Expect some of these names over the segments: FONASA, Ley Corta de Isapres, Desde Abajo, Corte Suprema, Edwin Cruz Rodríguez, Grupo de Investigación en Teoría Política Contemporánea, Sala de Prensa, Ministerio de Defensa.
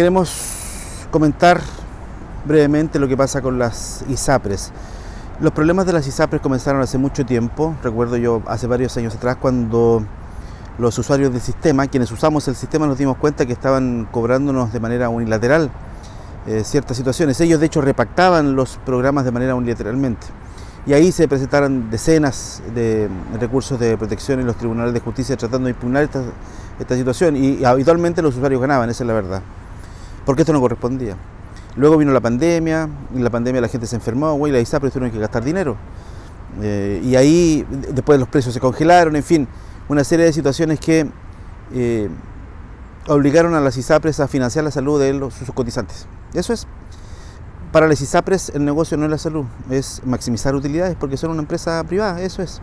Queremos comentar brevemente lo que pasa con las ISAPRES. Los problemas de las ISAPRES comenzaron hace mucho tiempo. Recuerdo yo hace varios años atrás cuando los usuarios del sistema, quienes usamos el sistema, nos dimos cuenta que estaban cobrándonos de manera unilateral ciertas situaciones. Ellos de hecho repactaban los programas de manera unilateralmente. Y ahí se presentaron decenas de recursos de protección en los tribunales de justicia tratando de impugnar esta situación. Y habitualmente los usuarios ganaban, esa es la verdad. Porque esto no correspondía. Luego vino la pandemia, y en la pandemia la gente se enfermó, y las ISAPRES tuvieron que gastar dinero. Y ahí después los precios se congelaron, en fin, una serie de situaciones que obligaron a las ISAPRES a financiar la salud de sus cotizantes. Eso es. Para las ISAPRES el negocio no es la salud, es maximizar utilidades porque son una empresa privada, eso es.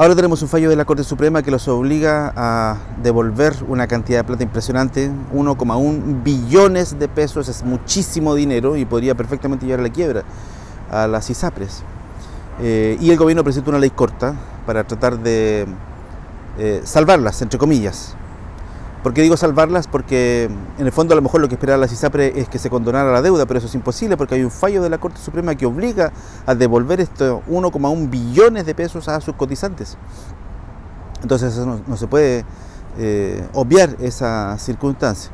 Ahora tenemos un fallo de la Corte Suprema que los obliga a devolver una cantidad de plata impresionante, 1,1 billones de pesos, es muchísimo dinero y podría perfectamente llevar a la quiebra a las ISAPRES. Y el gobierno presentó una ley corta para tratar de salvarlas, entre comillas. ¿Por qué digo salvarlas? Porque en el fondo a lo mejor lo que esperaba las ISAPRES es que se condonara la deuda, pero eso es imposible porque hay un fallo de la Corte Suprema que obliga a devolver estos 1,1 billones de pesos a sus cotizantes. Entonces no se puede obviar esa circunstancia.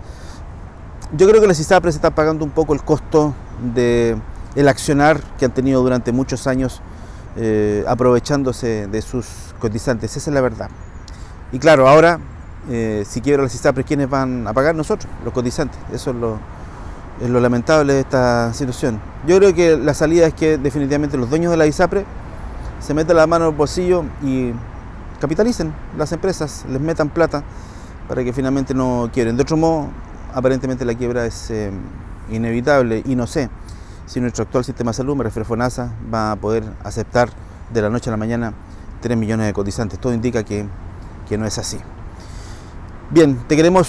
Yo creo que las ISAPRES están pagando un poco el costo del accionar que han tenido durante muchos años aprovechándose de sus cotizantes, esa es la verdad. Y claro, ahora... si quiebra las ISAPRES, ¿quiénes van a pagar? Nosotros, los cotizantes. Eso es lo lamentable de esta situación. Yo creo que la salida es que definitivamente los dueños de las ISAPRES se metan la mano en el bolsillo y capitalicen las empresas, les metan plata para que finalmente no quiebren. De otro modo, aparentemente la quiebra es inevitable y no sé si nuestro actual sistema de salud, me refiero a FONASA, va a poder aceptar de la noche a la mañana 3 millones de cotizantes. Todo indica que no es así. Bien, te queremos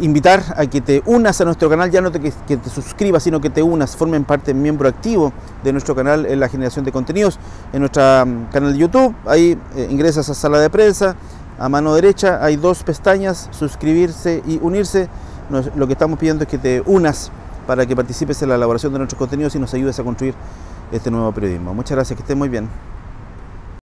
invitar a que te unas a nuestro canal, ya no que te suscribas, sino que te unas, formen parte, miembro activo de nuestro canal en la generación de contenidos, en nuestro canal de YouTube, ahí ingresas a Sala de Prensa, a mano derecha hay dos pestañas, suscribirse y unirse, lo que estamos pidiendo es que te unas para que participes en la elaboración de nuestros contenidos y nos ayudes a construir este nuevo periodismo. Muchas gracias, que estés muy bien.